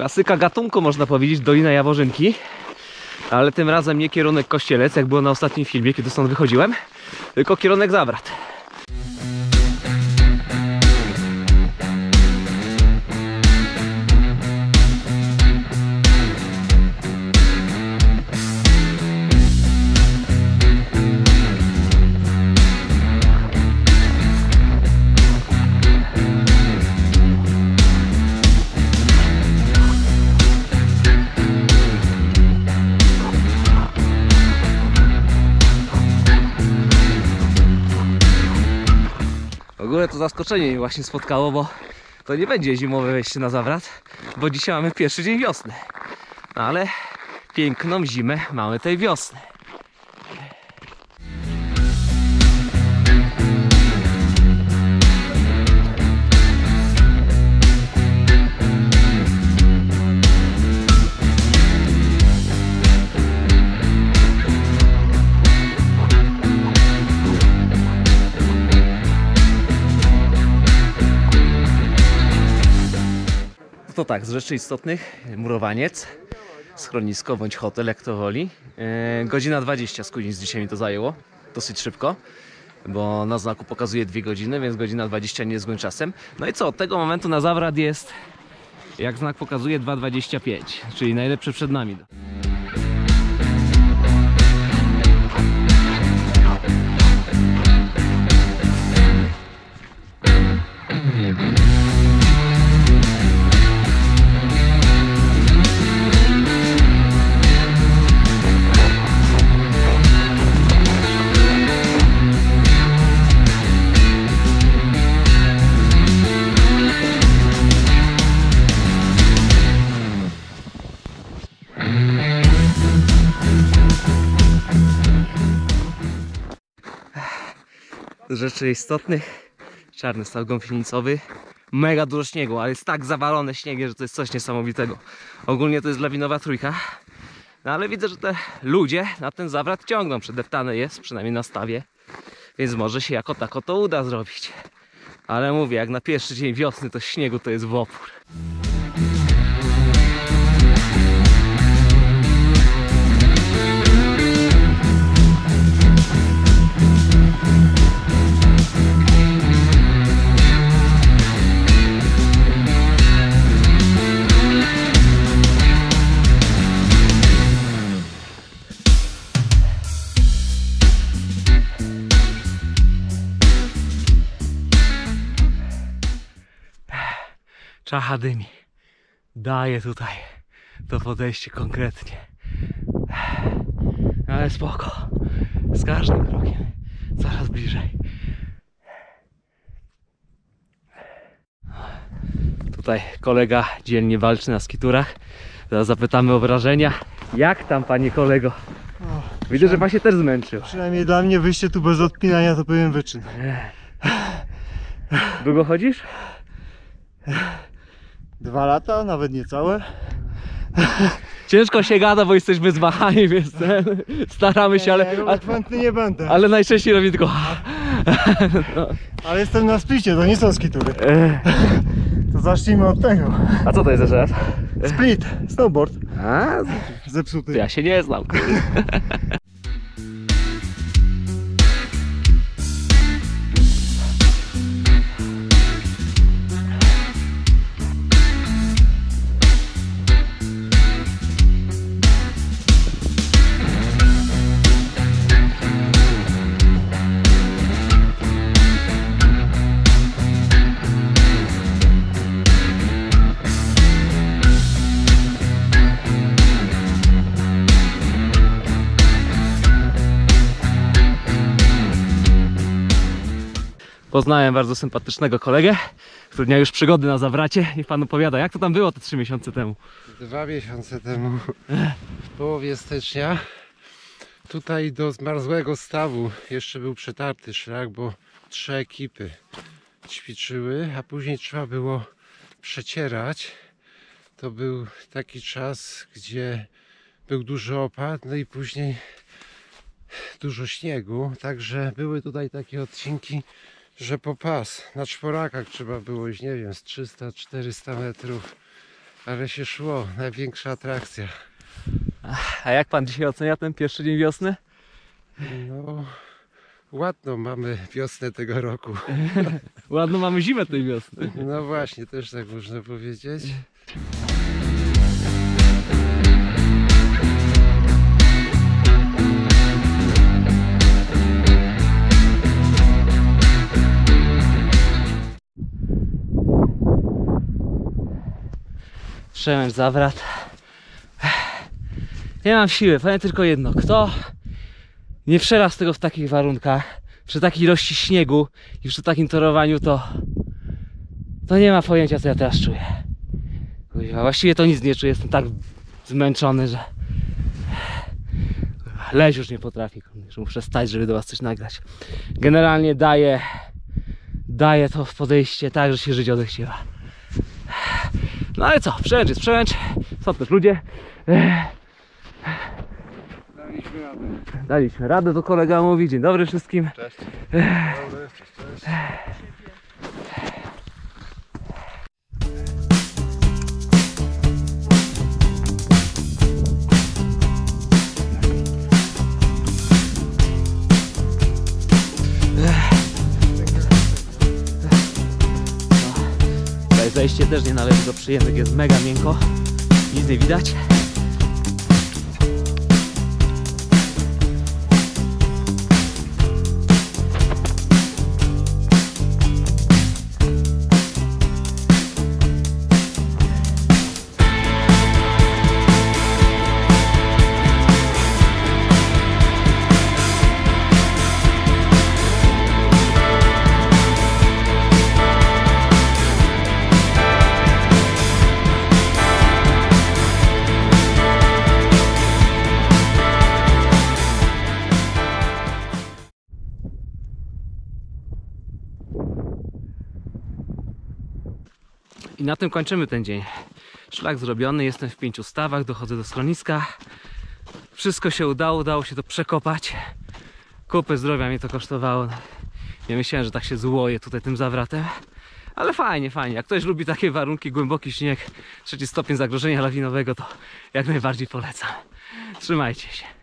Klasyka gatunku, można powiedzieć, Dolina Jaworzynki. Ale tym razem nie kierunek Kościelec, jak było na ostatnim filmie, kiedy stąd wychodziłem, tylko kierunek Zawrat. To zaskoczenie mnie właśnie spotkało, bo to nie będzie zimowe wejście na Zawrat, bo dzisiaj mamy pierwszy dzień wiosny. No ale piękną zimę mamy tej wiosny. To tak, z rzeczy istotnych, murowaniec, schronisko bądź hotel, jak to woli. Godzina 20 z Kuźnic dzisiaj mi to zajęło, dosyć szybko, bo na znaku pokazuje 2 godziny, więc godzina 20 nie jest złym czasem. No i co, od tego momentu na Zawrat jest, jak znak pokazuje, 2:25, czyli najlepszy przed nami. Rzeczy istotnych, Czarny Staw Gąsienicowy, mega dużo śniegu, ale jest tak zawalone śniegiem, że to jest coś niesamowitego. Ogólnie to jest lawinowa trójka, no ale widzę, że te ludzie na ten Zawrat ciągną, przedeptane jest, przynajmniej na stawie, więc może się jako tako to uda zrobić. Ale mówię, jak na pierwszy dzień wiosny, to śniegu to jest w opór. Czacha dymi. Daje tutaj to podejście konkretnie. Ale spoko. Z każdym krokiem coraz bliżej. Tutaj kolega dzielnie walczy na skiturach. Zaraz zapytamy o wrażenia. Jak tam, panie kolego? Widzę, że pan się też zmęczył. Przynajmniej dla mnie wyjście tu bez odpinania to pewien wyczyn. Długo chodzisz? 2 lata, nawet niecałe. Ciężko się gada, bo jesteśmy zmachani, więc staramy się, ale... Ja chętny nie będę. Ale najczęściej robię tylko... No. Ale jestem na splicie, to nie są skitury. To zacznijmy od tego. A co to jest jeszcze raz? Split, snowboard. A? Zepsuty. Ja się nie znam. Poznałem bardzo sympatycznego kolegę, który miał już przygody na Zawracie. Niech pan opowiada, jak to tam było te 3 miesiące temu? 2 miesiące temu, w połowie stycznia, tutaj do zmarzłego stawu jeszcze był przetarty szlak, bo 3 ekipy ćwiczyły, a później trzeba było przecierać. To był taki czas, gdzie był duży opad, no i później dużo śniegu, także były tutaj takie odcinki, że po pas na czworakach trzeba było iść, nie wiem, z 300-400 metrów Ale się szło, największa atrakcja. A jak pan dzisiaj ocenia ten pierwszy dzień wiosny? No, ładną mamy wiosnę tego roku. Ładną mamy zimę tej wiosny. No właśnie, też tak można powiedzieć. Przełęcz Zawrat. Nie mam siły, powiem tylko jedno. Kto nie przelazł tego w takich warunkach, przy takiej ilości śniegu i przy takim torowaniu, to nie ma pojęcia, co ja teraz czuję. Kurwa, właściwie to nic nie czuję, jestem tak zmęczony, że leź już nie potrafię, że muszę stać, żeby do was coś nagrać. Generalnie daje to w podejście tak, że się żyć odechciewa. No ale co, przełęcz jest przełęcz, są też ludzie. Daliśmy radę. Daliśmy radę, to kolega mówi. Dzień dobry wszystkim. Cześć. Dzień dobry, cześć, cześć. Zejście też nie należy do przyjemnych, jest mega miękko, nic nie widać. I na tym kończymy ten dzień. Szlak zrobiony, jestem w 5 stawach, dochodzę do schroniska. Wszystko się udało się to przekopać. Kupę zdrowia mnie to kosztowało. Nie myślałem, że tak się złoję tutaj tym zawratem. Ale fajnie, fajnie. Jak ktoś lubi takie warunki, głęboki śnieg, 3. stopień zagrożenia lawinowego, to jak najbardziej polecam. Trzymajcie się.